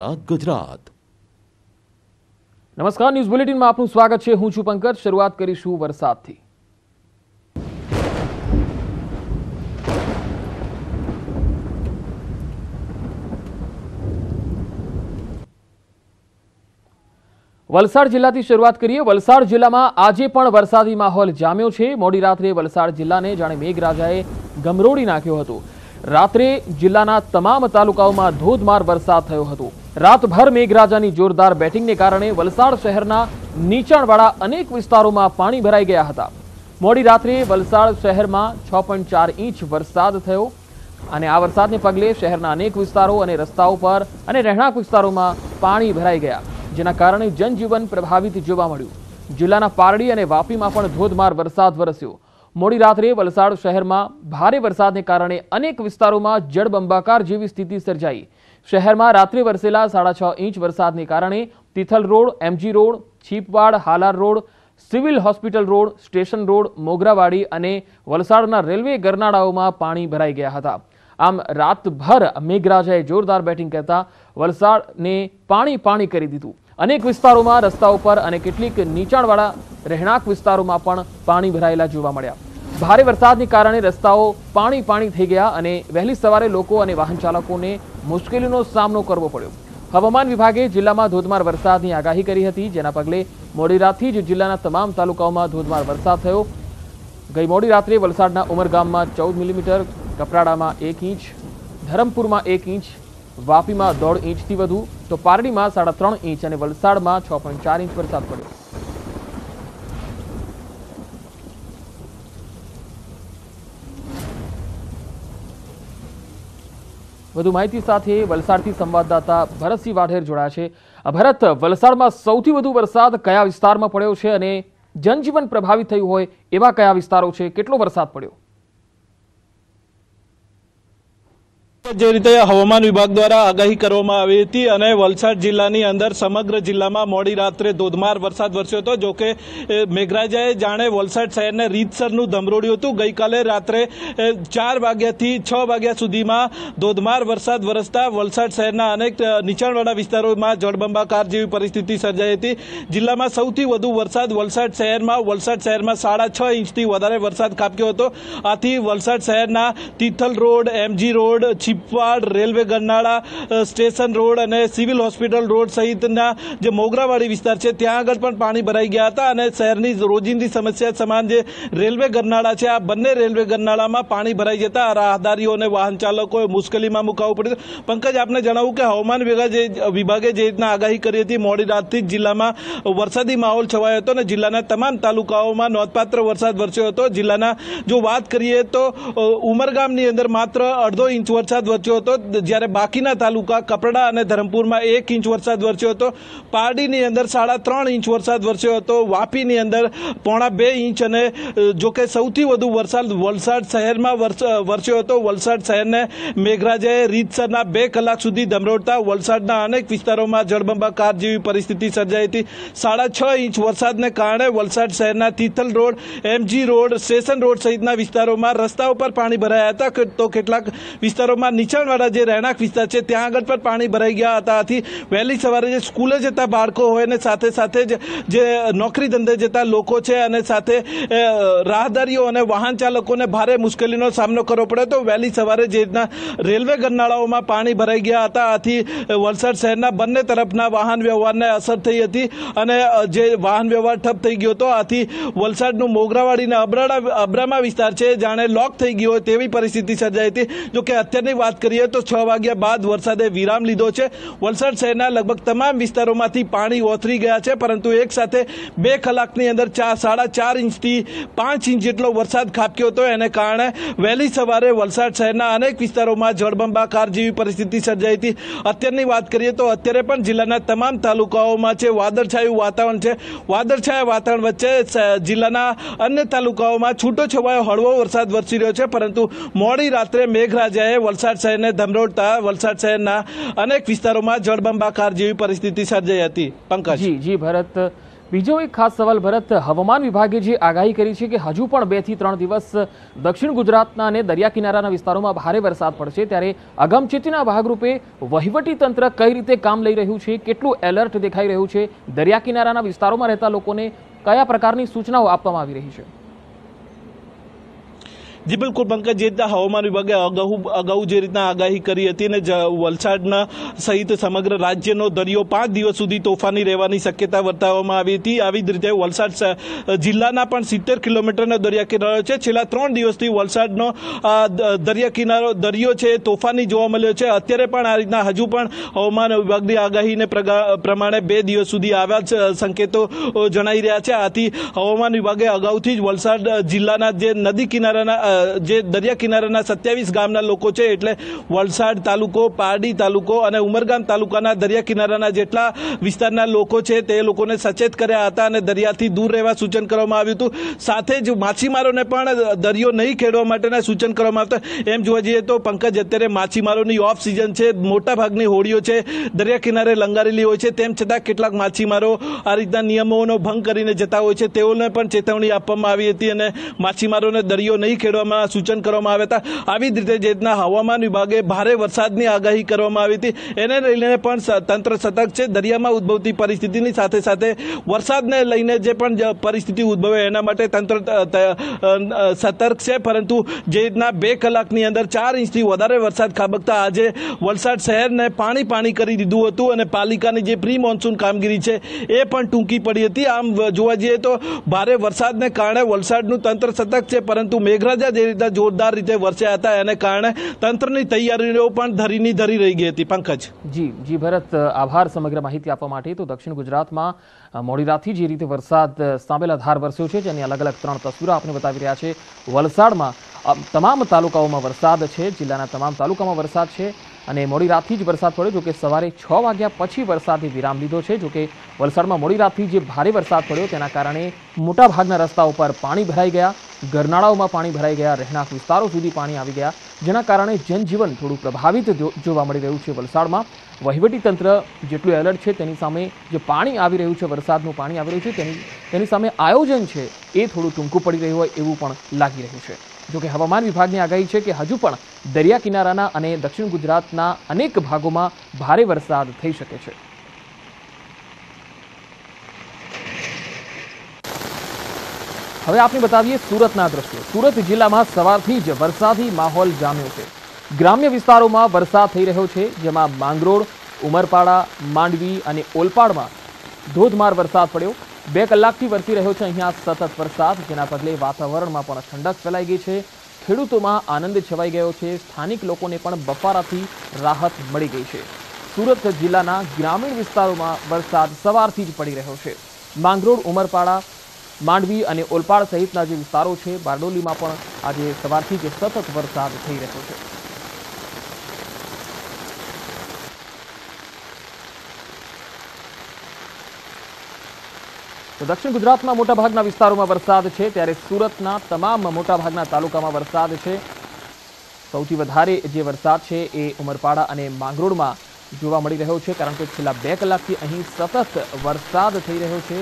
गुजरात। नमस्कार, news bulletin में आपનું સ્વાગત છે। હું છું પંકજ। શરૂઆત કરીશું વરસાદથી। વલસાડ જિલ્લાથી શરૂઆત કરીએ। વલસાડ જિલ્લામાં આજે પણ વરસાદી માહોલ જામ્યો છે। મોડી રાત્રે વલસાડ જિલ્લાને જાણે મેઘરાજાએ ગમરોડી નાખ્યો હતો। રાત્રે જિલ્લાના તમામ તાલુકાઓમાં ધોધમાર વરસાદ થયો હતો। रातभर मेघराजा की जोरदार बेटिंग ने कारण वलसाड़ शहर नीचाणवाड़ा अनेक विस्तारों में पानी भराई गया था। मोड़ी रात्रे वलसाड़ शहर में 6.4 इंच वरसाद थयो अने आ वरसादने पगले शहरना अनेक विस्तारों अने रस्ताओं पर अने रहणांक विस्तारों में पानी भराई गया, जेना कारणे जनजीवन प्रभावित जोवा मळ्युं। जिल्लाना पारडी अने वापी में पण धोधमार वरसाद वरस्यो। मोड़ी रात्रे वलसाड़ शहर में भारे वरसादने कारणे अनेक विस्तारों में जळबंबाकार जेवी स्थिति सर्जाई। शहर में रात्रे वरसेला 6.5 इंच वरसादने कारणे Tithal road, MG road, Chhipwad, Halar road, civil hospital road, station road, Mograwadi अने वलसाड़ना रेलवे गरनाड़ाओमां पाणी भराई गया हता। आम रातभर मेघराजाए जोरदार बेटिंग करता वलसाड़ने पाणी पाणी करी दीधुं। अनेक विस्तारों में रस्ताओं पर अने केटलीक नीचाणवाड़ा રહેણાંક વિસ્તારોમાં પણ પાણી ભરાયેલા જોવા મળ્યા। ભારે વરસાદને કારણે રસ્તાઓ પાણી પાણી થઈ ગયા અને વહેલી સવારે લોકો અને વાહન ચાલકોને મુશ્કેલીનો સામનો કરવો પડ્યો। હવામાન વિભાગે જિલ્લામાં ધોધમાર વરસાદની આગાહી કરી હતી, જેના પગલે મોડી રાતથી જ જિલ્લાના તમામ તાલુકાઓમાં ધોધમાર વરસાદ થયો। ગઈ મોડી રાત્રે વલસાડના ઉમરગામમાં 14 મિલીમીટર, કપરાડામાં 1 ઇંચ, ધરમપુરમાં 1 ઇંચ, વાપીમાં 1.5 ઇંચથી વધુ તો પારડીમાં 3.5 ઇંચ અને વલસાડમાં 6.4 ઇંચ વરસાદ પડ્યો। વધુ માહિતી સાથે વલસાડથી સંવાદદાતા ભરતસિંહ વાઢેર જોડાયા છે। ભરત, વલસાડમાં સૌથી વધુ વરસાદ કયા વિસ્તારમાં પડ્યો છે અને જનજીવન પ્રભાવિત થયું હોય એવા કયા વિસ્તારો છે? કેટલો વરસાદ પડ્યો? જે રીતે હવામાન વિભાગ દ્વારા આગાહી કરવામાં આવી હતી અને વલસાડ જિલ્લાની અંદર સમગ્ર જિલ્લામાં મોડી રાત્રે ધોધમાર વરસાદ વરસ્યો હતો। જો કે મેઘરાજાએ જાણે વલસાડ શહેરને રીતસરનું ધમરોડ્યું હતું। ગઈકાલે રાત્રે 4 વાગ્યાથી 6 વાગ્યા સુધીમાં ધોધમાર વરસાદ વરસતા વલસાડ શહેરના અનેક નીચાણવાળા વિસ્તારોમાં જળબંબાકાર જેવી પરિસ્થિતિ સર્જાઈ હતી। જિલ્લામાં સૌથી વધુ વરસાદ વલસાડ શહેરમાં 6.5 ઇંચથી વધારે વરસાદ ખાબક્યો હતો। આથી વલસાડ શહેરના તિથલ રોડ, એમજી રોડ, પવાડ, રેલવે ગરનાળા, સ્ટેશન રોડ અને સિવિલ હોસ્પિટલ રોડ સહિતના જે મોગરાવાડી વિસ્તાર છે ત્યાં આગળ પણ પાણી ભરાઈ ગયા હતા અને શહેરની રોજિંદી સમસ્યા સમાન જે રેલવે ગરનાળા છે આ બંને રેલવે ગરનાળામાં પાણી ભરાઈ જતા રાહદારીઓને વાહન ચાલકોએ મુશ્કેલીમાં મુકાવવું પડ્યું। પંકજ, આપને જણાવું કે હવામાન વિભાગે જે રીતના આગાહી કરી હતી, મોડી રાતથી જ જિલ્લામાં વરસાદી માહોલ છવાયો હતો અને જિલ્લાના તમામ તાલુકાઓમાં નોંધપાત્ર વરસાદ વરસ્યો હતો। જિલ્લાના જો વાત કરીએ તો ઉમરગામની અંદર માત્ર 1.5 ઇંચ વરસાદ વરસ્યો હતો, જ્યારે બાકીના તાલુકા કપરાડા અને ધરમપુરમાં 1 ઇંચ વરસાદ વરસ્યો હતો। પારડીની અંદર 3.5 ઇંચ વરસાદ વરસ્યો હતો, વાપીની અંદર 1.5 ઇંચ અને જોકે સૌથી વધુ વરસાદ વલસાડ શહેરમાં વરસ્યો હતો। વલસાડ શહેરને મેઘરાજાએ રીતસરના 2 કલાક સુધી ધમરોડતા વલસાડના અનેક વિસ્તારોમાં જળબંબાકાર જેવી પરિસ્થિતિ સર્જાઈ હતી। 6.5 ઇંચ વરસાદને કારણે વલસાડ શહેરના Tithal road, MG road, station road સહિતના વિસ્તારોમાં રસ્તાઓ પર પાણી ભરાયા હતા તો કેટલાક વિસ્તારોમાં નીચાણવાળા જે રહેણાંક વિસ્તાર છે ત્યાં આગળ પણ પાણી ભરાઈ ગયા હતા। આથી વહેલી સવારે જે સ્કૂલે જતા બાળકો હોય અને સાથે સાથે જ જે નોકરી ધંધે જતા લોકો છે અને સાથે રાહદારીઓ અને વાહન ચાલકોને ભારે મુશ્કેલીનો સામનો કરવો પડ્યો હતો। વહેલી સવારે જે રીતના રેલવે ગરનાળાઓમાં પાણી ભરાઈ ગયા હતા, આથી વલસાડ શહેરના બંને તરફના વાહન વ્યવહારને અસર થઈ હતી અને જે વાહન વ્યવહાર ઠપ થઈ ગયો હતો। આથી વલસાડનું મોગરાવાડી અને અબ્રામા વિસ્તાર છે જાણે લોક થઈ ગયો હોય તેવી પરિસ્થિતિ સર્જાઈ હતી। જોકે અત્યારની વાત કરીએ તો 6 વાગ્યા બાદ વરસાદે વિરામ લીધો છે। વલસાડ શહેરના લગભગ તમામ વિસ્તારોમાંથી પાણી ઓસરી ગયા છે, પરંતુ એક સાથે 2 કલાકની અંદર 4.5 ઇંચથી 5 ઇંચ જેટલો વરસાદ ખાબક્યો હતો। એને કારણે વહેલી સવારે વલસાડ શહેરના અનેક વિસ્તારોમાં જળબંબાકાર જેવી પરિસ્થિતિ સર્જાઈ હતી। અત્યારની વાત કરીએ તો અત્યારે પણ જિલ્લાના તમામ તાલુકાઓમાં છે વાદળછાયું વાતાવરણ છે। વાદળછાયા વાતાવરણ વચ્ચે જિલ્લાના અન્ય તાલુકાઓમાં છૂટો છવાયો હળવો વરસાદ વરસી રહ્યો છે, પરંતુ મોડી રાત્રે મેઘરાજાએ વલસાડ શહેરને ધમરોડતા વલસાડ શહેરના અનેક વિસ્તારોમાં જળબંબાકાર જેવી પરિસ્થિતિ સર્જાઈ હતી। પંકજ જી, ભરત, બીજો એક ખાસ સવાલ ભરત, હવામાન વિભાગે જે આગાહી કરી છે કે હજુ પણ 2 થી 3 દિવસ દક્ષિણ ગુજરાતના અને દરિયા કિનારાના વિસ્તારોમાં ભારે વરસાદ પડશે, ત્યારે અગમચેતીના ભાગરૂપે વહીવટી તંત્ર કઈ રીતે કામ લઈ રહ્યું છે, કેટલું એલર્ટ દેખાઈ રહ્યું છે, દરિયા કિનારાના વિસ્તારોમાં રહેતા લોકોને કયા પ્રકારની સૂચનાઓ આપવામાં આવી રહી છે? जी बिल्कुल पंकज, जे रीतना हवामान विभागे अगाऊ जे रीतना आगाही करी हती ने वलसाडना सहित समग्र राज्यनो दरियो 5 दिवस सुधी तोफानी रहेवानी शक्यता वर्तववामां आवी हती। आवी ज रीते वलसाड जिल्लाना पण 70 किलोमीटरनो दरिया किनारो छे। छेल्ला 3 दिवसथी वलसाडनो दरिया किनारो दरियो छे तोफानी जोवा मळ्यो छे। अत्यारे पण आ रीतना हजू पण हवामान विभागनी आगाहीने प्रमाणे 2 दिवस सुधी आवा संकेतो जणाई रह्या छे। आथी हवामान विभागे अगाऊथी ज वलसाड जिल्लाना जे नदी किनाराना जे दरिया किनाराना 27 गामना लोको छे, एटले वलसाड तालुको, पारडी तालुको अने उमरगाम तालुकाना दरिया किनाराना जेटला विस्तारना लोको छे ते लोकोने सचेत कर्या हता अने दरियाथी दूर रहेवा सूचन करवामां आव्युं हतुं। साथे ज माछीमारोने पण दरियो नहीं खेडवा माटेना सूचन करवामां आवता। एम जोवा जईए तो पंकज, अत्यारे माछीमारोनी ऑफ सीजन छे, मोटा भागनी होडीओ छे दरिया किनारे लंगारेली होय छे, तेम छतां કેટલાક માછીમારો આ રીતના નિયમોનો ભંગ કરીને જતા હોય છે। તેઓને પણ ચેતવણી આપવામાં આવી હતી અને માછીમારોને દરિયો નહીં ખેડવા सूचन करवामां आव्या हता। आवी ज रीते जेतना हवामान विभागे भारे वरसादनी आगाही करवामां आवी हती। एने लईने पण तंत्र सतर्क छे। दरियामां उद्भवती परिस्थितिनी साथे साथे वरसादने लईने जे पण परिस्थिति उद्भवे एना माटे तंत्र सतर्क छे। परंतु जे रीतना 2 कलाकनी अंदर 4 इंचथी वधारे वरसाद खाबकता आजे वलसाड शहेरने पाणी पाणी करी दीधुं हतुं अने पालिकानी जे प्री मोन्सून कामगीरी छे ए पण टूंकी पड़ी हती। आम जोवा जईए तो भारे वरसादने कारणे वलसाडनुं तंत्र सतर्क छे, परंतु मेघराजा रीते जोरदार रीते वरस्या हता एने कारणे तंत्रनी तैयारीओ पण धरीनी धरी रही गई हती। पंकज जी जी भरत, आभार समग्र माहिती आपवा माटे। तो दक्षिण गुजरातमां मोडी रातथी जे रीते वरसाद साबेलाधार वरस्यो छे जेनी अलग-अलग 3 तस्वीरो आपने बतावी रह्या छे। वलसाडमां तमाम तालुकाओमां वरसाद छे, जिल्लाना तमाम तालुकामां वरसाद छे અને મોડી રાતથી જ વરસાદ પડ્યો, જોકે સવારે 6 વાગ્યા પછી વરસાદે વિરામ લીધો છે। જોકે વલસાડમાં મોડી રાતથી જે ભારે વરસાદ પડ્યો તેના કારણે મોટાભાગના રસ્તાઓ પર પાણી ભરાઈ ગયા, ગરનાળાઓમાં પાણી ભરાઈ ગયા, રહેણાંક વિસ્તારો સુધી પાણી આવી ગયા, જેના કારણે જનજીવન થોડું પ્રભાવિત જોવા મળી રહ્યું છે। વલસાડમાં વહીવટીતંત્ર જેટલું એલર્ટ છે તેની સામે જે પાણી આવી રહ્યું છે, વરસાદનું પાણી આવી રહ્યું છે, તેની સામે આયોજન છે એ થોડું ટૂંકું પડી રહ્યું હોય એવું પણ લાગી રહ્યું છે। जो कि हवामान विभाग ने आगाही है कि हजू पण दरिया किनाराना अने दक्षिण गुजरातना अनेक भागों में भारे वरसाद थई शके छे। हवे आपने बतावीए सूरतना दृश्य। सूरत जिला में सवारथी ज वरसादी माहोल जाम्यो छे। ग्राम्य विस्तारों में वरसाद थई रह्यो छे, जेमां માંગરોળ, उमरपाड़ा, मांडवी अने ओलपाड़ में धोधमार वरसाद पड्यो। 2 कलाकथी वरसी रह्यो छे अहींया सतत वरसाद, जेना पगले वातावरणमां पण ठंडक फैलाई गई है। खेडूतोमां आनंद छवाई गयो छे, स्थानिक लोकोने पण बफाराथी राहत मळी गई है। सूरत जिल्लाना ग्रामीण विस्तारोमां वरसाद सवारथी ज पड़ी रह्यो छे। માંગરોળ, उमरपाड़ा, मांडवी अने ओलपाड़ सहितना जे विस्तारो छे, बारडोलीमां पण आजे सवारथी ज सतत वरसाद थई रह्यो छे। तो दक्षिण गुजरात में मोटा भागना विस्तारों में वरसाद है, त्यारे सूरतना तमाम मोटा भागना तालुका में वरसाद है। सौथी वधारे जे वरसाद है ए उमरपाड़ा अने માંગરોળ में जोवा मळी रह्यो छे, कारण के छेल्ला 2 कलाकथी अहीं सतत वरसाद थई रह्यो छे।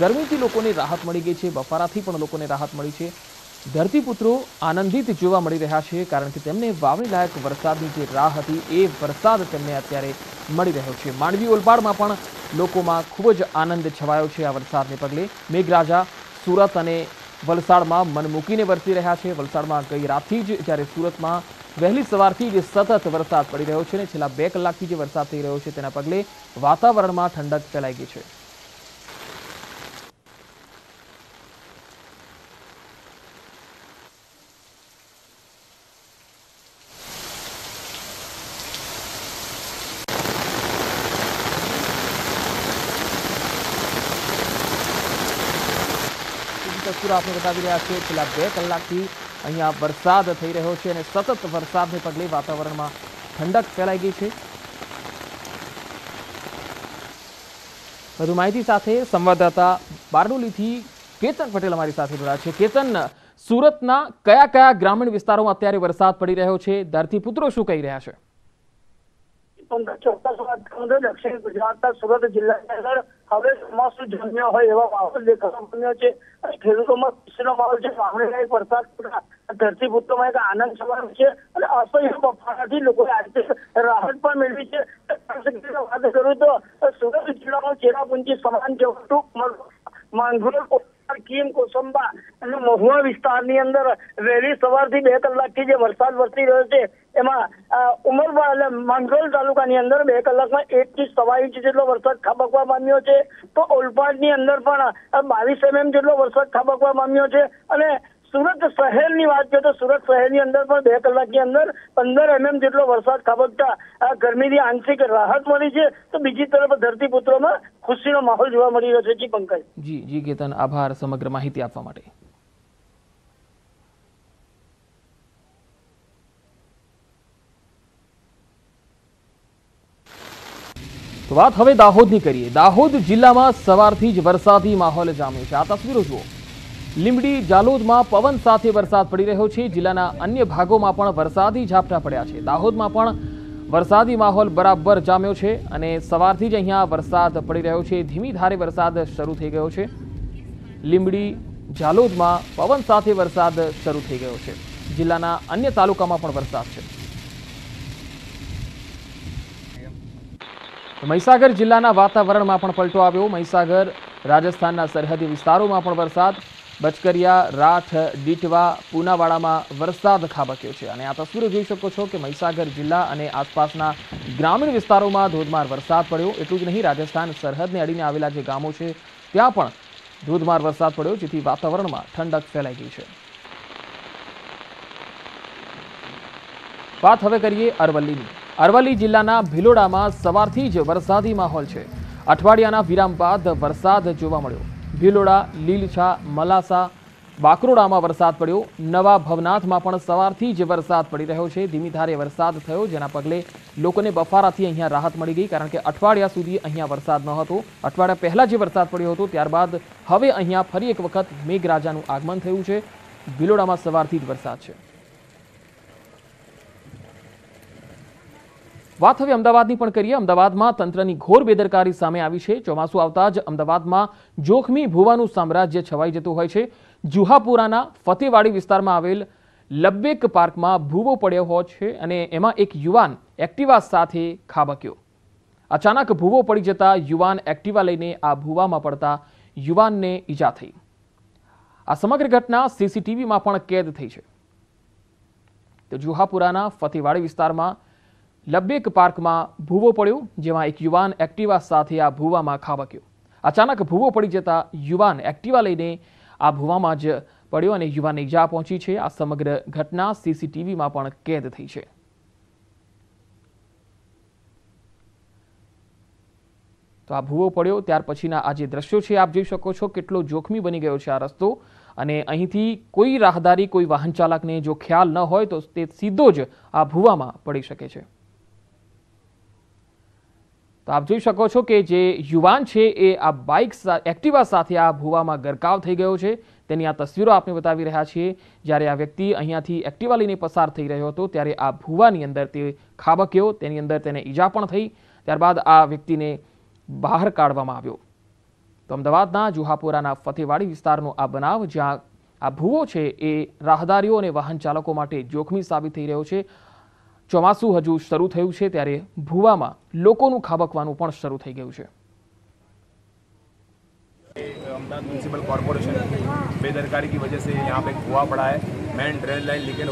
गरमीथी लोकोने राहत मळी गई है, बफाराथी पण लोकोने राहत मळी छे। धरतीपुत्रो आनंदित जोवा मळी रह्या छे, कारण के तेमने वावणी लायक वरसादनी जे राह हती ए वरसाद तेमने अत्यारे मळी रह्यो छे। मांडवी ओलपाडमां पण लोकोमां खूब ज आनंद छवायो छे। आ वरसादने पगले मेघराजा सूरत अने वलसाडमां मन मूकीने वरसी रह्या छे। वलसाडमां गई रातथी ज ज्यारे सूरतमां वહેલી સવારથી જે સતત વરસાદ પડી રહ્યો છે ને છેલ્લા 2 કલાકથી જે વરસાદ થઈ રહ્યો છે તેના પગલે વાતાવરણમાં ઠંડક ફેલાઈ ગઈ છે। तस्वीर आपने बतावी रह्या छे, छेल्ला 2 कलाकथी अहींया वरसाद थई रह्यो छे अने सतत वरसादने पगले वातावरणमां ठंडक फैलाई गई छे। વધુ માહિતી સાથે સંવાદદાતા બારડોલીથી કેતન પટેલ અમારી સાથે જોડાયા છે। કેતન, સુરતના કયા કયા ગ્રામીણ વિસ્તારોમાં અત્યારે વરસાદ પડી રહ્યો છે? ધરતીપુત્રો શું કહી રહ્યા છે? दक्षिण गुजरात सूरत जिला હવે ચોમાસું જમ્યો હોય એવા માહોલ દેખાવા મળ્યો છે. ખેડૂતોમાં ખુશીનો માહોલ છે. વાવણીના વરસાદ ધરતીપુત્રોમાં એક આનંદ છવાયો છે અને અસહ્ય બફારાથી લોકોએ આજે રાહત પણ મેળવી છે. વાત કરું તો સુરત જિલ્લામાં ચેરાપુંજી સમાન જેવું માંગરોળ કીમ કોસંબા અને મહુવા વિસ્તારની અંદર વહેલી સવારથી 2 કલાકથી જે વરસાદ વરસી રહ્યો છે એમાં ઉમરવા અને માંગરોળ તાલુકાની અંદર 2 કલાકમાં 1 થી સવા ઇંચ જેટલો વરસાદ ખાબકવા પામ્યો છે. તો ઓલપાડની અંદર પણ 22 mm જેટલો વરસાદ ખાબકવા પામ્યો છે. અને સુરત શહેરની વાત કરીએ તો સુરત શહેરની અંદર પણ 2 કલાકની અંદર 15 mm જેટલો વરસાદ ખાબકતા ગરમીથી આંશિક રાહત મળી છે. તો બીજી તરફ ધરતીપુત્રોમાં ખુશીનો માહોલ જોવા મળી રહ્યો છે. જી પંકજ. જી કેતન, આભાર સમગ્ર માહિતી આપવા માટે. તો વાત હવે દાહોદની કરીએ. દાહોદ જિલ્લામાં સવારથી જ વરસાદી માહોલ જામ્યો છે. આ તસવીરો જુઓ. લીંબડી જાલોદમાં પવન સાથે વરસાદ પડી રહ્યો છે. જિલ્લાના અન્ય ભાગોમાં પણ વરસાદી ઝાપટા પડ્યા છે. દાહોદમાં પણ વરસાદી માહોલ બરાબર જામ્યો છે અને સવારથી જ અહીંયા વરસાદ પડી રહ્યો છે. ધીમી ધારે વરસાદ શરૂ થઈ ગયો છે. લીંબડી જાલોદમાં પવન સાથે વરસાદ શરૂ થઈ ગયો છે. જિલ્લાના અન્ય તાલુકામાં પણ વરસાદ છે. મહીસાગર જિલ્લાના વાતાવરણમાં પણ પલટો આવ્યો. મહીસાગર રાજસ્થાનના સરહદી વિસ્તારોમાં પણ વરસાદ, બચકરિયા, રાઠ, ડીટવા, પૂનાવાડામાં વરસાદ ખાબક્યો છે. અને આ તસવીરો જોઈ શકો છો કે મહીસાગર જિલ્લા અને આસપાસના ગ્રામીણ વિસ્તારોમાં ધોધમાર વરસાદ પડ્યો. એટલું જ નહીં, રાજસ્થાન સરહદને અડીને આવેલા જે ગામો છે ત્યાં પણ ધોધમાર વરસાદ પડ્યો, જેથી વાતાવરણમાં ઠંડક ફેલાઈ ગઈ છે. વાત હવે કરીએ અરવલ્લીની. અરવલ્લી જિલ્લાના ભિલોડામાં સવારથી જ વરસાદી માહોલ છે. અઠવાડિયાના વિરામ બાદ વરસાદ જોવા મળ્યો. ભિલોડા, લીલછા, મલાસા, બાકરોડામાં વરસાદ પડ્યો. નવા ભવનાથમાં પણ સવારથી જ વરસાદ પડી રહ્યો છે. ધીમી ધારે વરસાદ થયો, જેના પગલે લોકોને બફારાથી અહીંયા રાહત મળી ગઈ, કારણ કે અઠવાડિયા સુધી અહીંયા વરસાદ ન હતો. અઠવાડિયા પહેલાં જે વરસાદ પડ્યો હતો ત્યારબાદ હવે અહીંયા ફરી એક વખત મેઘરાજાનું આગમન થયું છે. ભિલોડામાં સવારથી જ વરસાદ છે. વાત હવે અમદાવાદની પણ કરીએ. અમદાવાદમાં તંત્રની ઘોર બેદરકારી સામે આવી છે. ચોમાસું આવતા જ અમદાવાદમાં જોખમી ભૂવાનું સામ્રાજ્ય છવાઈ જતું હોય છે. જુહાપુરાના ફતેવાડી વિસ્તારમાં આવેલ લબ્બેક પાર્કમાં ભૂવો પડ્યો હોય છે અને એમાં એક યુવાન એક્ટિવા સાથે ખાબક્યો. અચાનક ભૂવો પડી જતા યુવાન એક્ટિવા લઈને આ ભૂવામાં પડતા યુવાનને ઈજા થઈ. આ સમગ્ર ઘટના સીસીટીવીમાં પણ કેદ થઈ છે. તો જુહાપુરાના ફતેવાડી વિસ્તારમાં લબ્બેક પાર્કમાં ભૂવો પડ્યો, જેમાં એક યુવાન એક્ટિવા સાથે આ ભૂવામાં ખાબક્યો. અચાનક ભૂવો પડી જતા યુવાન એક્ટિવા લઈને આ ભૂવામાં જ પડ્યો અને યુવાનને ઈજા પહોંચી છે. આ સમગ્ર ઘટના સીસીટીવીમાં પણ કેદ થઈ છે. તો આ ભૂવો પડ્યો ત્યાર પછીના આ જે દ્રશ્યો છે આપ જોઈ શકો છો, કેટલો જોખમી બની ગયો છે આ રસ્તો. અને અહીંથી કોઈ રાહદારી, કોઈ વાહન ચાલકને જો ખ્યાલ ન હોય તો તે સીધો જ આ ભૂવામાં પડી શકે છે. તો આપ જોઈ શકો છો કે જે યુવાન છે એ આ બાઇક એક્ટિવા સાથે આ ભૂવામાં ગરકાવ થઈ ગયો છે. તેની આ તસવીરો આપને બતાવી રહ્યા છીએ. જ્યારે આ વ્યક્તિ અહીંયાથી એક્ટિવા લઈને પસાર થઈ રહ્યો હતો ત્યારે આ ભૂવાની અંદર તે ખાબક્યો. તેની અંદર તેને ઈજા પણ થઈ. ત્યારબાદ આ વ્યક્તિને બહાર કાઢવામાં આવ્યો. તો અમદાવાદના જુહાપુરાના ફતેવાડી વિસ્તારનો આ બનાવ, જ્યાં આ ભૂવો છે એ રાહદારીઓ અને વાહન ચાલકો માટે જોખમી સાબિત થઈ રહ્યો છે. ચોમાસું હજુ શરૂ થયું છે ત્યારે ભૂવામાં લોકોનું ખાબકવાનું પણ શરૂ થઈ ગયું છે. अहमदाबाद म्यूनसिपल कॉरपोरेशन बेदरकारी की वजह से यहाँ पे भूआ पड़ा है. मेन ड्रेन लाइन लीकेज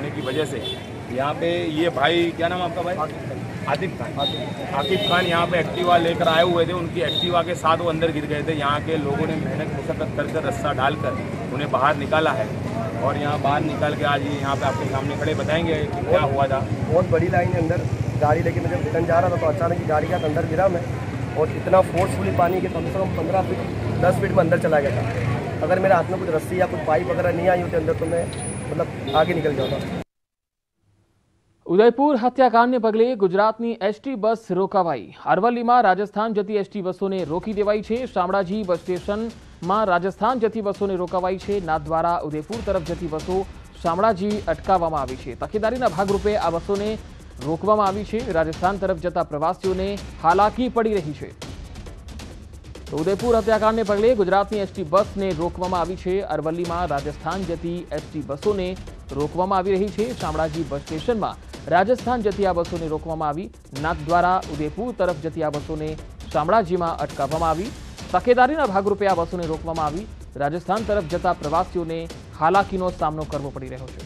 होने की वजह से यहाँ पे ये भाई, क्या नाम आपका भाई? आतिफ खान यहाँ पे एक्टिवा लेकर आए हुए थे. उनकी एक्टिवा के साथ वो अंदर गिर गए थे. यहाँ के लोगों ने मेहनत मुशक्कत करके रस्सा डालकर उन्हें बाहर निकाला है और यहाँ बाहर निकाल के आज ये यहाँ पे आपके सामने खड़े बताएंगे कि क्या हुआ था. बहुत बड़ी लाइन है. अंदर गाड़ी लेके मैं जब रिटर्न जा रहा था तो अचानक की गाड़ी का अंदर गिरा मैं, और इतना फोर्सफुली पानी के कम से कम 15 फीट 10 फीट में अंदर चला गया था. अगर मेरे हाथ में कुछ रस्सी या कुछ पाइप वगैरह नहीं आई होती अंदर तो मैं मतलब आगे निकल जाता. ઉદયપુર હત્યાકાંડને પગલે ગુજરાતની એસટી બસ રોકાવાઈ. અરવલ્લીમાં રાજસ્થાન જતી એસટી બસોને રોકી દેવાઈ છે. શામળાજી બસ સ્ટેશનમાં રાજસ્થાન જતી બસોને રોકાવાઈ છે. નાથદ્વારા ઉદયપુર તરફ જતી બસો શામળાજી અટકાવવામાં આવી છે. તકેદારીના ભાગરૂપે આ બસોને રોકવામાં આવી છે. રાજસ્થાન તરફ જતા પ્રવાસીઓને હાલાકી પડી રહી છે. તો ઉદયપુર હત્યાકાંડને પગલે ગુજરાતની એસટી બસને રોકવામાં આવી છે। અરવલ્લીમાં રાજસ્થાન જતી એસટી બસોને રોકવામાં આવી રહી છે। શામળાજી બસ સ્ટેશનમાં રાજસ્થાન જતી આ બસોને રોકવામાં આવી। નાથદ્વારા ઉદયપુર તરફ જતી આ બસોને શામળાજીમાં અટકાવવામાં આવી। તકેદારીના ભાગરૂપે આ બસોને રોકવામાં આવી। રાજસ્થાન તરફ જતા પ્રવાસીઓને હાલાકીનો સામનો કરવો પડી રહ્યો છે।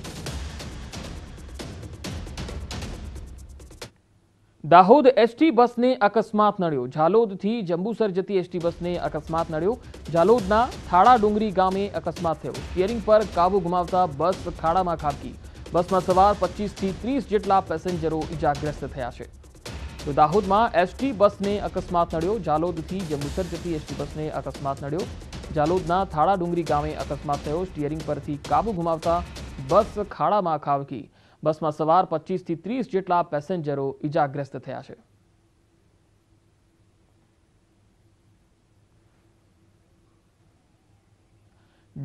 દાહોદ એસટી બસને અકસ્માત નડ્યો। ઝાલોદથી જંબુસર જતી એસટી બસને અકસ્માત નડ્યો। ઝાલોદના થાળા ડુંગરી ગામે અકસ્માત થયો। સ્ટીયરિંગ પર કાબુ ગુમાવતા બસ ખાડામાં ખાબકી। બસમાં સવાર 25 થી 30 જેટલા પેસેન્જરો ઈજાગ્રસ્ત થયા છે। તો દાહોદમાં એસટી બસને અકસ્માત નડ્યો। ઝાલોદથી જંબુસર જતી એસટી બસને અકસ્માત નડ્યો। ઝાલોદના થાળા ડુંગરી ગામે અકસ્માત થયો। સ્ટીયરિંગ પરથી કાબુ ગુમાવતા બસ ખાડામાં ખાબકી। बस में सवार 25 થી 30 જેટલા પેસેન્જરો ઈજાગ્રસ્ત થયા છે।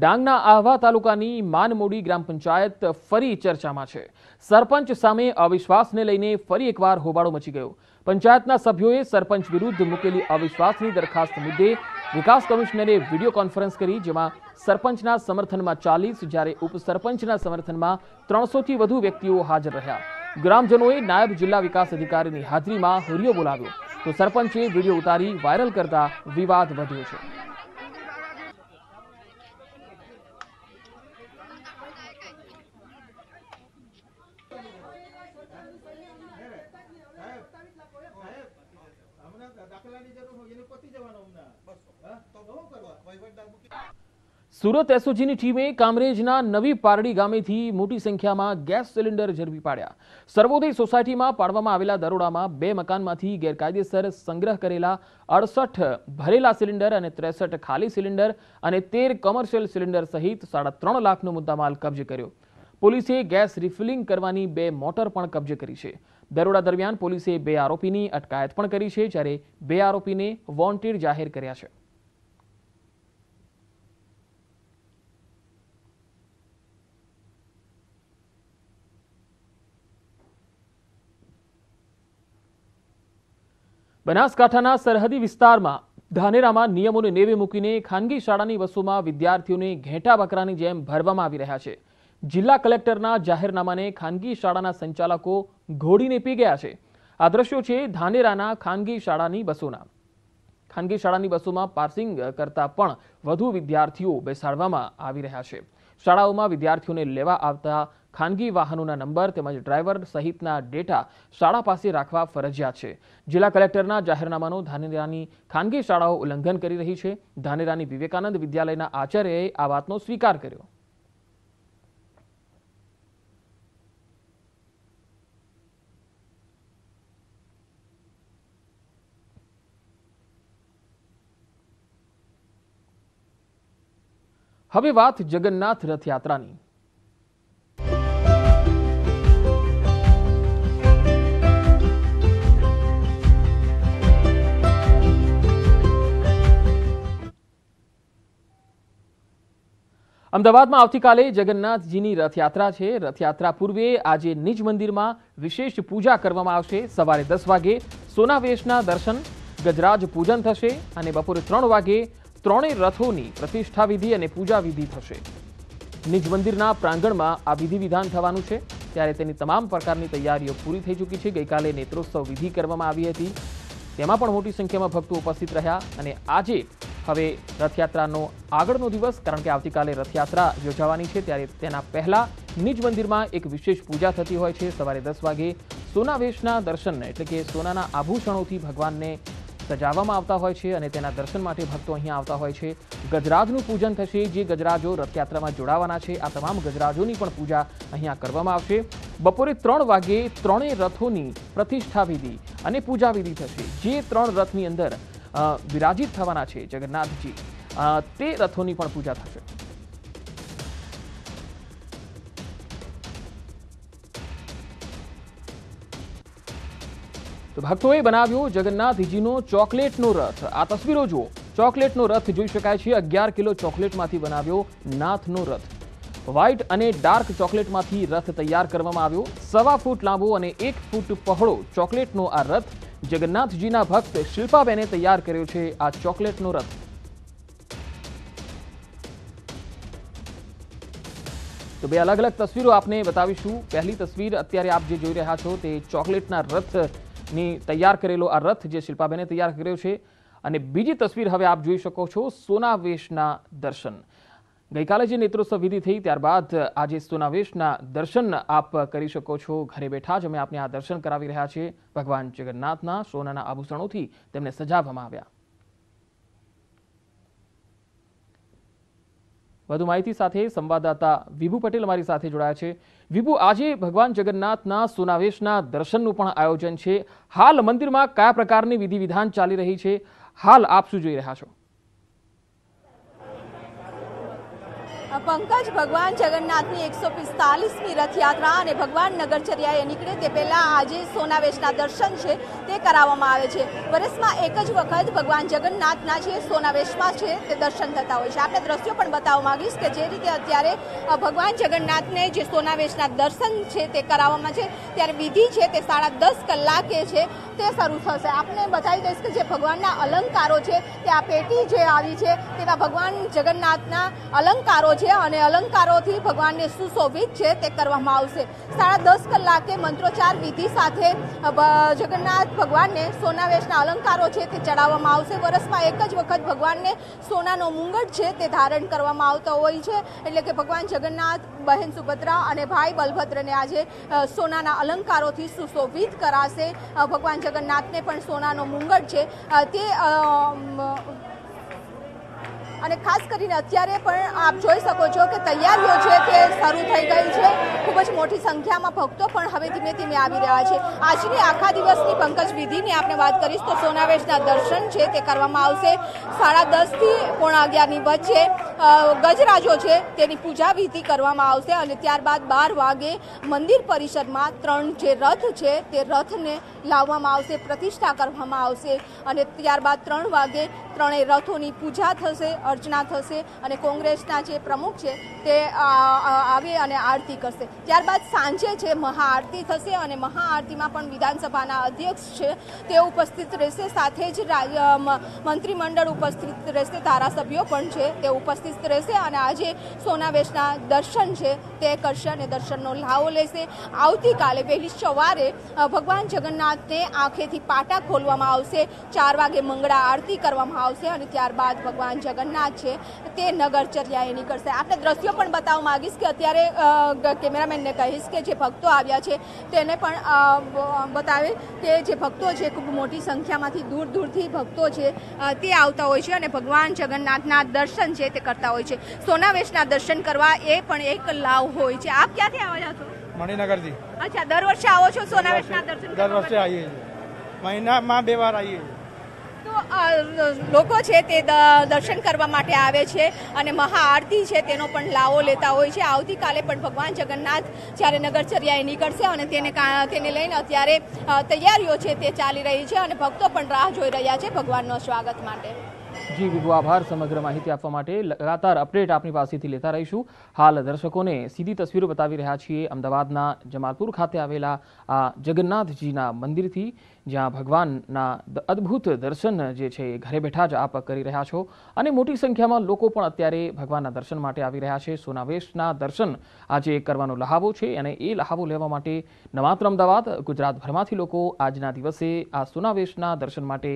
ડાંગના આહવા તાલુકાની માનમોડી ગ્રામ પંચાયત ફરી ચર્ચામાં છે। સરપંચ સામે અવિશ્વાસને લઈને ફરી એકવાર હોબાળો મચી ગયો। પંચાયતના સભ્યોએ સરપંચ વિરુદ્ધ મૂકેલી અવિશ્વાસની દરખાસ્ત મુદ્દે વિકાસ કમિશનરે વિડિયો કોન્ફરન્સ કરી, જેમાં સરપંચના સમર્થનમાં 40 જ્યારે ઉપસરપંચના સમર્થનમાં 300 થી વધુ વ્યક્તિઓ હાજર રહ્યા। ગ્રામજનોએ નાયબ જિલ્લા વિકાસ અધિકારીની હાજરીમાં હોરિયો બોલાવ્યો, તો સરપંચે વિડિયો ઉતારી વાયરલ કરતા વિવાદ વધ્યો છે। સુરત એસઓજીની ટીમે કામરેજના નવી પારડી ગામેથી મોટી સંખ્યામાં ગેસ સિલિન્ડર ઝડપી પાડ્યા। સર્વોદય સોસાયટીમાં પાડવામાં આવેલા દરોડામાં 2 મકાનમાંથી ગેરકાયદેસર સંગ્રહ કરેલા 68 ભરેલા સિલિન્ડર અને 63 ખાલી સિલિન્ડર અને 13 કોમર્શિયલ સિલિન્ડર સહિત 3.5 લાખનો મુદ્દામાલ કબજે કર્યો। પોલીસે ગેસ રિફિલિંગ કરવાની 2 મોટર પણ કબજે કરી છે। દરોડા દરમિયાન પોલીસે 2 આરોપીની અટકાયત પણ કરી છે, જ્યારે 2 આરોપીને વોન્ટેડ જાહેર કર્યા છે। બનાસકાંઠાના સરહદી વિસ્તારમાં ધાનેરામાં નિયમોને નેવે મૂકીને ખાનગી શાળાની બસોમાં વિદ્યાર્થીઓને ઘેટા બકરાની જેમ ભરવામાં આવી રહ્યા છે। જિલ્લા કલેક્ટરના જાહેરનામાને ખાનગી શાળાના સંચાલકો ઘોડીને પી ગયા છે। આ દ્રશ્યો છે ધાનેરાના ખાનગી શાળાની બસોના। ખાનગી શાળાની બસોમાં પાર્સિંગ કરતા પણ વધુ વિદ્યાર્થીઓ બેસાડવામાં આવી રહ્યા છે। શાળાઓમાં વિદ્યાર્થીઓને લેવા આવતા ખાનગી વાહનોના નંબર તેમજ ડ્રાઈવર સહિતના ડેટા શાળા પાસે રાખવા ફરજિયાત છે। જિલ્લા કલેક્ટરના જાહેરનામાનો ધાનેરાની ખાનગી શાળાઓ ઉલ્લંઘન કરી રહી છે। ધાનેરાની વિવેકાનંદ વિદ્યાલયના આચાર્યએ આ વાતનો સ્વીકાર કર્યો। હવે વાત જગન્નાથ રથયાત્રાની। અમદાવાદમાં આવતીકાલે જગન્નાથજીની રથયાત્રા છે। રથયાત્રા પૂર્વે આજે નિજ મંદિરમાં વિશેષ પૂજા કરવામાં આવશે। સવારે 10 વાગે સોનાવેશના દર્શન, ગજરાજ પૂજન થશે અને બપોરે 3 વાગે 3 રથોની પ્રતિષ્ઠા વિધિ અને પૂજા વિધિ થશે। નિજ મંદિરના પ્રાંગણમાં આ વિધિ વિધાન થવાનું છે, ત્યારે તેની તમામ પ્રકારની તૈયારીઓ પૂરી થઈ ચૂકી છે। ગઈકાલે નેત્રોત્સવ વિધિ કરવામાં આવી હતી, તેમાં પણ મોટી સંખ્યામાં ભક્તો ઉપસ્થિત રહ્યા અને આજે હવે રથયાત્રાનો આગળનો દિવસ, કારણ કે આવતીકાલે રથયાત્રા યોજાવાની છે, ત્યારે તેના પહેલાં નિજ મંદિરમાં એક વિશેષ પૂજા થતી હોય છે। સવારે 10 વાગે સોનાવેશના દર્શન, એટલે કે સોનાના આભૂષણોથી ભગવાનને સજાવવામાં આવતા હોય છે અને તેના દર્શન માટે ભક્તો અહીંયા આવતા હોય છે। ગજરાજનું પૂજન થશે, જે ગજરાજો રથયાત્રામાં જોડાવાના છે આ તમામ ગજરાજોની પણ પૂજા અહીંયા કરવામાં આવશે। બપોરે 3 વાગે 3 રથોની પ્રતિષ્ઠા વિધિ અને પૂજા વિધિ થશે। જે 3 રથની અંદર વિરાજિત થવાના છે જગન્નાથજી, તે રથોની પણ પૂજા થશે। તો ભક્તોએ બનાવ્યો જગન્નાથજીનો ચોકલેટનો રથ। આ તસવીરો જુઓ, ચોકલેટનો રથ જોઈ શકાય છે। 11 કિલો ચોકલેટમાંથી બનાવ્યો નાથનો રથ। व्हाइट અને ડાર્ક ચોકલેટમાંથી રથ તૈયાર કરવામાં આવ્યો। 1.25 ફૂટ લાંબો અને 1 ફૂટ પહોળો ચોકલેટનો આ રથ જગન્નાથજીના ભક્ત શિલ્પાબેને તૈયાર કર્યો છે। આ ચોકલેટનો રથ तो बे अलग अलग तस्वीरों आपने बतावीशुं। पहली तस्वीर अत्यारे आप जे जोई रह्या छो ते चॉकलेटना रथनी तैयार करेलो आ रथ जे शिल्पाबेने तैयार कर्यो छे अने बीजी तस्वीर हवे आप जोई शको छो सोनावेशना दर्शन। गईकाले जे नेत्रोत्सव विधि थई त्यारबाद आजे सोनावेशना दर्शन आप करी शको छो। घरे बेठा ज अमे आपने आ दर्शन करावी रह्या छे। भगवान जगन्नाथना सोनाना आभूषणोथी तेमने सजाववामां आव्या। વધુ માહિતી સાથે સંવાદદાતા વિભુ પટેલ અમારી સાથે જોડાયા છે। વિભુ, આજે ભગવાન જગન્નાથના સોનાવેશના દર્શનનું પણ આયોજન છે। હાલ મંદિરમાં કયા પ્રકારની વિધિ વિધાન ચાલી રહી છે? હાલ આપ શું જોઈ રહ્યા છો? पंकज, भगवान जगन्नाथ की 145मी रथयात्रा और भगवान नगरचर्याए निकले ते पहला आज सोनावेशना दर्शन है ते करावामां आवे छे। वर्ष में एक ज वखत भगवान जगन्नाथना जे सोनावेश में छे ते दर्शन थता होय छे। आपणे दृश्यों पण बताववा मांगीश के जे रीते अत्यारे भगवान जगन्नाथ ने जे सोनावेशना दर्शन है ते करावामां छे। त्यारे विधि है ते 10:30 कलाके है ते शरू थशे। आपने बताई दईश के जे भगवानना अलंकारों है ते आ पेटी जे आवी छे तेवा भगवान जगन्नाथना अलंकारों अलंकारों थी भगवान ने सुशोभित है ते करवामां आवशे। 10:30 कलाके मंत्रोच्चार विधि साथे जगन्नाथ भगवान ने सोनावेशना अलंकारों है ते चढ़ावामां आवशे। वर्ष में एक ज वखत भगवान ने सोनानो मुंगट है ते धारण करवामां आवतो होय छे। एटले के भगवान जगन्नाथ बहन सुभद्रा और भाई बलभद्र ने आज सोनाना अलंकारों थी सुशोभित कराशे। भगवान जगन्नाथ ने पण सोनानो मुंगट है ते અને ખાસ કરીને અત્યારે પણ આપ જોઈ શકો છો કે તૈયારીઓ છે તે શરૂ થઈ ગઈ છે। ખૂબ જ મોટી સંખ્યામાં ભક્તો પણ હવે ધીમે ધીમે આવી રહ્યા છે। આજની આખા દિવસની પંકજ વિધિની આપણે વાત કરીશ તો સોનાવેશના દર્શન છે તે કરવામાં આવશે। 10:30 થી 11:15 ની વચ્ચે ગજરાજો છે તેની પૂજા વિધિ કરવામાં આવશે અને ત્યારબાદ 12 વાગે મંદિર પરિસરમાં 3 જે રથ છે તે રથને લાવવામાં આવશે, પ્રતિષ્ઠા કરવામાં આવશે અને ત્યારબાદ 3 વાગે 3 રથોની પૂજા થશે, अर्चना थशे अने कोंग्रेसना जे प्रमुख छे ते आवे अने आरती करशे। त्यारबाद सांजे छे महाआरती थशे अने महाआरतीमां पण विधानसभाना अध्यक्ष छे ते उपस्थित रहेशे, साथे ज मंत्रिमंडळ उपस्थित रहेशे, धारासभ्यो पण छे ते उपस्थित रहेशे अने आजे सोनावेशना दर्शन छे ते करशे अने दर्शननो ल्हावो लेशे। आवतीकाले वहेली सवारे भगवान जगन्नाथने आंखेथी पाटा खोलवामां आवशे। 4 વાગે मंगळा आरती करवामां आवशे अने त्यारबाद भगवान जगन्नाथ नगरचर्याए निकळशे। आपणे दृश्यों पण बताववा मांगीश के अत्यारे केमेरामेन ने कहीश के जे भक्तो आव्या छे तेने पण बतावे के जे भक्तो छे खूब मोटी संख्यामांथी दूर दूरथी भक्तो छे ते आवता होय छे अने भगवान जगन्नाथना दर्शन छे ते करता होय छे। सोनावेशना दर्शन करवा ए पण एक लाभ होय छे। आप क्यांथी आवा छो? मणिनगरथी। अच्छा, दर वर्षे आवो छो सोनावेशना दर्शन? दर वर्षे आवीए छीए, महीनामां 2 વાર आवीए छीए। लोको छे ते दर्शन करवा माटे आवे छे अने महाआरती छे तेनो पण लावो लेता होय छे। आवती काले पण भगवान जगन्नाथ ज्यारे नगरचर्याए निकळशे अने तेने लईने अत्यारे तैयारीओ छे ते चाली रही छे अने भक्तो पण राह जोई रह्या छे भगवाननो स्वागत माटे। जी विभु, आभार समग्र माहिती आपवा माटे। लगातार अपडेट आपनी पासेथी लेता रहीशुं। हाल दर्शकोने सीधी तस्वीरो बतावी रह्या छीए अमदावादना जमालपुर खाते आवेला आ जगन्नाथजीना मंदिरथी, જ્યાં ભગવાનના અદ્ભુત દર્શન જે છે ઘરે બેઠા જ આપ કરી રહ્યા છો અને મોટી સંખ્યામાં લોકો પણ અત્યારે ભગવાનના દર્શન માટે આવી રહ્યા છે। સોનાવેશના દર્શન આજે કરવાનો લહાવો છે અને એ લહાવો લેવા માટે ન માત્ર અમદાવાદ, ગુજરાતભરમાંથી લોકો આજના દિવસે આ સોનાવેશના દર્શન માટે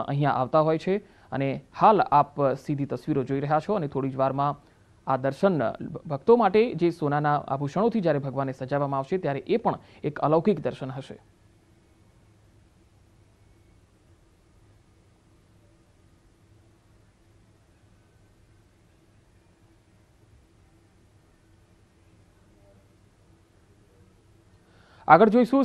અહીંયા આવતા હોય છે અને હાલ આપ સીધી તસવીરો જોઈ રહ્યા છો અને થોડી જ વારમાં આ દર્શન ભક્તો માટે જે સોનાના આભૂષણોથી જ્યારે ભગવાનને સજાવવામાં આવશે ત્યારે એ પણ એક અલૌકિક દર્શન હશે। આગળ જોઈશું।